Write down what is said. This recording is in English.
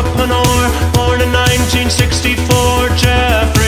entrepreneur, born in 1964, Jeffrey.